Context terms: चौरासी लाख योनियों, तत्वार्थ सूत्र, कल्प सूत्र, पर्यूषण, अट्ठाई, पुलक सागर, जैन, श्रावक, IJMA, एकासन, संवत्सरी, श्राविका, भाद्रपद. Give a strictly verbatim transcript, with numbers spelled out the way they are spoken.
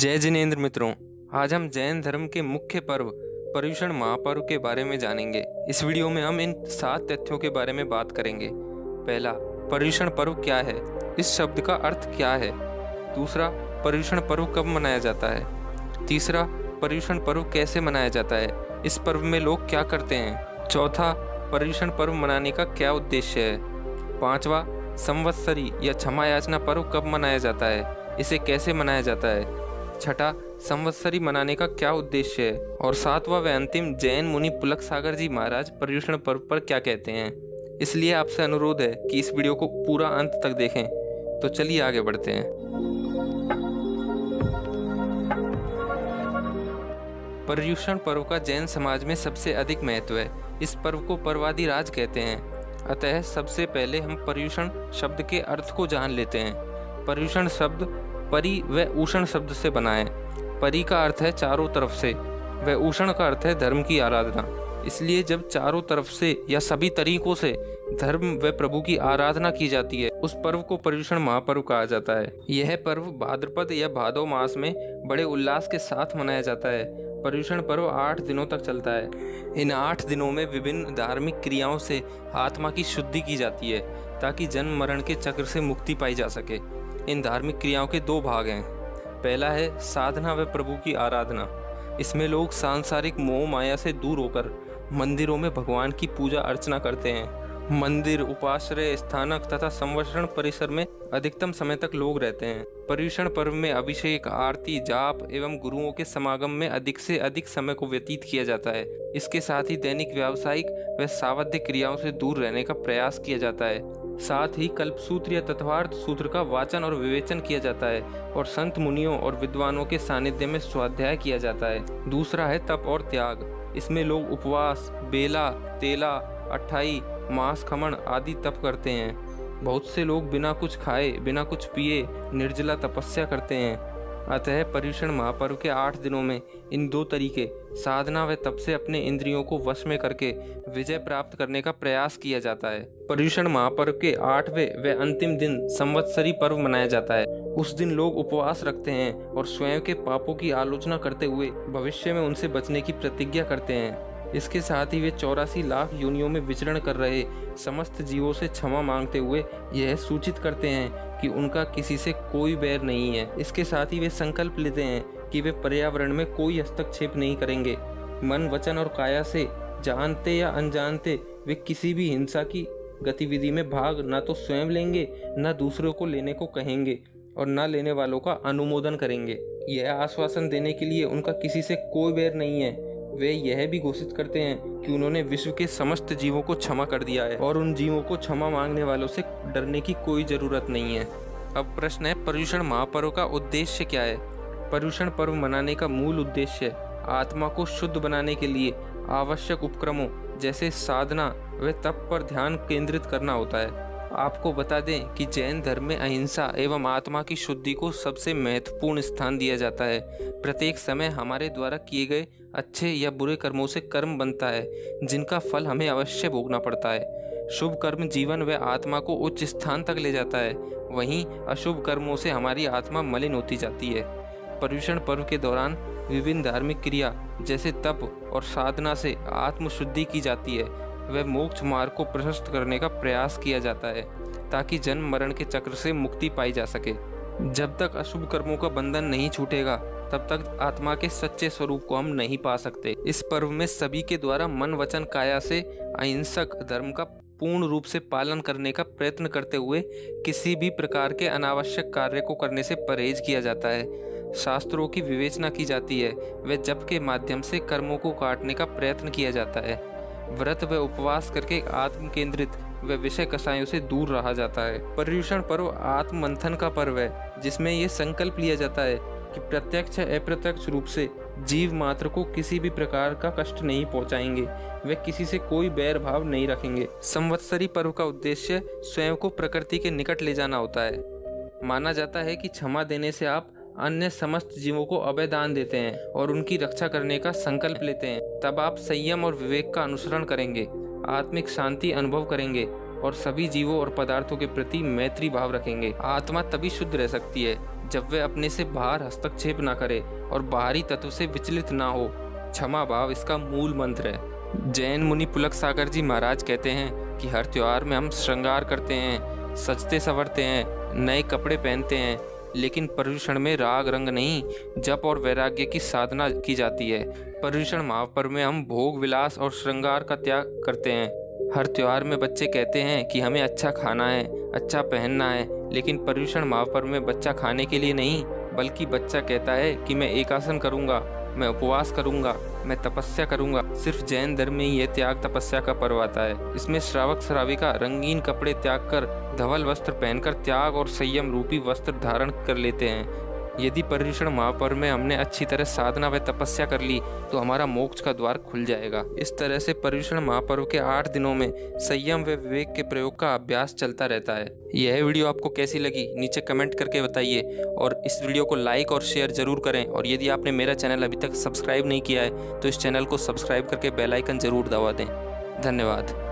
जय जिनेंद्र मित्रों, आज हम जैन धर्म के मुख्य पर्व पर्यूषण महापर्व के बारे में जानेंगे। इस वीडियो में हम इन सात तथ्यों के बारे में बात करेंगे। पहला, पर्यूषण पर्व क्या है, इस शब्द का अर्थ क्या है। दूसरा, पर्यूषण पर्व कब मनाया जाता है। तीसरा, पर्यूषण पर्व कैसे मनाया जाता है, इस पर्व में लोग क्या करते हैं। चौथा, पर्यूषण पर्व मनाने का क्या उद्देश्य है। पाँचवा, संवत्सरी या क्षमा याचना पर्व कब मनाया जाता है, इसे कैसे मनाया जाता है। छठा, संवत्सरी मनाने का क्या उद्देश्य है। और सातवां व अंतिम, जैन मुनि पुलक सागर जी महाराज पर्यूषण पर्व पर क्या कहते हैं। इसलिए आपसे अनुरोध है कि इस वीडियो को पूरा अंत तक देखें। तो चलिए आगे बढ़ते हैं। पर्यूषण पर्व का जैन समाज में सबसे अधिक महत्व है। इस पर्व को पर्वादि राज कहते हैं। अतः सबसे पहले हम पर्यूषण शब्द के अर्थ को जान लेते हैं। पर्यूषण शब्द परी व उषण शब्द से बना है। परी का अर्थ है चारों तरफ से व उषण का अर्थ है धर्म की आराधना। इसलिए जब चारों तरफ से या सभी तरीकों से धर्म व प्रभु की आराधना की जाती है, उस पर्व को पर्यूषण महापर्व कहा जाता है। यह पर्व भाद्रपद या भादो मास में बड़े उल्लास के साथ मनाया जाता है। पर्यूषण पर्व आठ दिनों तक चलता है। इन आठ दिनों में विभिन्न धार्मिक क्रियाओं से आत्मा की शुद्धि की जाती है, ताकि जन्म मरण के चक्र से मुक्ति पाई जा सके। इन धार्मिक क्रियाओं के दो भाग हैं। पहला है साधना व प्रभु की आराधना। इसमें लोग सांसारिक मोह माया से दूर होकर मंदिरों में भगवान की पूजा अर्चना करते हैं। मंदिर, उपाश्रय स्थानक तथा संवत्सरण परिसर में अधिकतम समय तक लोग रहते हैं। पर्यूषण पर्व में अभिषेक, आरती, जाप एवं गुरुओं के समागम में अधिक से अधिक समय को व्यतीत किया जाता है। इसके साथ ही दैनिक व्यावसायिक व सावध्य क्रियाओं से दूर रहने का प्रयास किया जाता है। साथ ही कल्प सूत्र या तत्वार्थ सूत्र का वाचन और विवेचन किया जाता है और संत मुनियों और विद्वानों के सानिध्य में स्वाध्याय किया जाता है। दूसरा है तप और त्याग। इसमें लोग उपवास, बेला, तेला, अट्ठाई, मांस खमण आदि तप करते हैं। बहुत से लोग बिना कुछ खाए, बिना कुछ पिए निर्जला तपस्या करते हैं। अतः पर्यूषण महापर्व के आठ दिनों में इन दो तरीके, साधना व तप से अपने इंद्रियों को वश में करके विजय प्राप्त करने का प्रयास किया जाता है। पर्यूषण महापर्व के आठवें व अंतिम दिन संवत्सरी पर्व मनाया जाता है। उस दिन लोग उपवास रखते हैं और स्वयं के पापों की आलोचना करते हुए भविष्य में उनसे बचने की प्रतिज्ञा करते हैं। इसके साथ ही वे चौरासी लाख योनियों में विचरण कर रहे समस्त जीवों से क्षमा मांगते हुए यह सूचित करते हैं कि उनका किसी से कोई बैर नहीं है। इसके साथ ही वे संकल्प लेते हैं कि वे पर्यावरण में कोई हस्तक्षेप नहीं करेंगे। मन, वचन और काया से जानते या अनजानते वे किसी भी हिंसा की गतिविधि में भाग न तो स्वयं लेंगे, न दूसरों को लेने को कहेंगे और न लेने वालों का अनुमोदन करेंगे। यह आश्वासन देने के लिए उनका किसी से कोई बैर नहीं है। वे यह भी घोषित करते हैं कि उन्होंने विश्व के समस्त जीवों को क्षमा कर दिया है और उन जीवों को क्षमा मांगने वालों से डरने की कोई ज़रूरत नहीं है। अब प्रश्न है, पर्यूषण महापर्व का उद्देश्य क्या है। पर्यूषण पर्व मनाने का मूल उद्देश्य आत्मा को शुद्ध बनाने के लिए आवश्यक उपक्रमों जैसे साधना व तप पर ध्यान केंद्रित करना होता है। आपको बता दें कि जैन धर्म में अहिंसा एवं आत्मा की शुद्धि को सबसे महत्वपूर्ण स्थान दिया जाता है। प्रत्येक समय हमारे द्वारा किए गए अच्छे या बुरे कर्मों से कर्म बनता है, जिनका फल हमें अवश्य भोगना पड़ता है। शुभ कर्म जीवन व आत्मा को उच्च स्थान तक ले जाता है, वहीं अशुभ कर्मों से हमारी आत्मा मलिन होती जाती है। पर्यूषण पर्व के दौरान विभिन्न धार्मिक क्रिया जैसे तप और साधना से आत्मशुद्धि की जाती है। वह मोक्ष मार्ग को प्रशस्त करने का प्रयास किया जाता है, ताकि जन्म मरण के चक्र से मुक्ति पाई जा सके। जब तक अशुभ कर्मों का बंधन नहीं छूटेगा, तब तक आत्मा के सच्चे स्वरूप को हम नहीं पा सकते। इस पर्व में सभी के द्वारा मन, वचन, काया से अहिंसक धर्म का पूर्ण रूप से पालन करने का प्रयत्न करते हुए किसी भी प्रकार के अनावश्यक कार्य को करने से परहेज किया जाता है। शास्त्रों की विवेचना की जाती है व जप के माध्यम से कर्मों को काटने का प्रयत्न किया जाता है। व्रत व उपवास करके आत्म केंद्रित व विषय कषायों से दूर रहा जाता है। पर्यूषण पर्व आत्म मंथन का पर्व है, जिसमें यह संकल्प लिया जाता है कि प्रत्यक्ष अप्रत्यक्ष रूप से जीव मात्र को किसी भी प्रकार का कष्ट नहीं पहुंचाएंगे, वे किसी से कोई बैर भाव नहीं रखेंगे। संवत्सरी पर्व का उद्देश्य स्वयं को प्रकृति के निकट ले जाना होता है। माना जाता है कि क्षमा देने से आप अन्य समस्त जीवों को अभय दान देते हैं और उनकी रक्षा करने का संकल्प लेते हैं। तब आप संयम और विवेक का अनुसरण करेंगे, आत्मिक शांति अनुभव करेंगे और सभी जीवों और पदार्थों के प्रति मैत्री भाव रखेंगे। आत्मा तभी शुद्ध रह सकती है जब वह अपने से बाहर हस्तक्षेप ना करे और बाहरी तत्व से विचलित ना हो। क्षमा भाव इसका मूल मंत्र है। जैन मुनि पुलक सागर जी महाराज कहते हैं कि हर त्योहार में हम श्रृंगार करते हैं, सजते संवरते हैं, नए कपड़े पहनते हैं, लेकिन पर्यूषण में राग रंग नहीं, जप और वैराग्य की साधना की जाती है। पर्यूषण महापर्व में हम भोग विलास और श्रृंगार का त्याग करते हैं। हर त्योहार में बच्चे कहते हैं कि हमें अच्छा खाना है, अच्छा पहनना है, लेकिन पर्यूषण महापर्व में बच्चा खाने के लिए नहीं, बल्कि बच्चा कहता है कि मैं एकासन करूँगा, मैं उपवास करूँगा, मैं तपस्या करूँगा। सिर्फ जैन धर्म में यह त्याग तपस्या का पर्व आता है। इसमें श्रावक श्राविका रंगीन कपड़े त्याग कर, धवल वस्त्र पहनकर त्याग और संयम रूपी वस्त्र धारण कर लेते हैं। यदि पर्यूषण महापर्व में हमने अच्छी तरह साधना व तपस्या कर ली तो हमारा मोक्ष का द्वार खुल जाएगा। इस तरह से पर्यूषण महापर्व के आठ दिनों में संयम व विवेक के प्रयोग का अभ्यास चलता रहता है। यह वीडियो आपको कैसी लगी नीचे कमेंट करके बताइए और इस वीडियो को लाइक और शेयर जरूर करें। और यदि आपने मेरा चैनल अभी तक सब्सक्राइब नहीं किया है तो इस चैनल को सब्सक्राइब करके बेल आइकन जरूर दबा दें। धन्यवाद।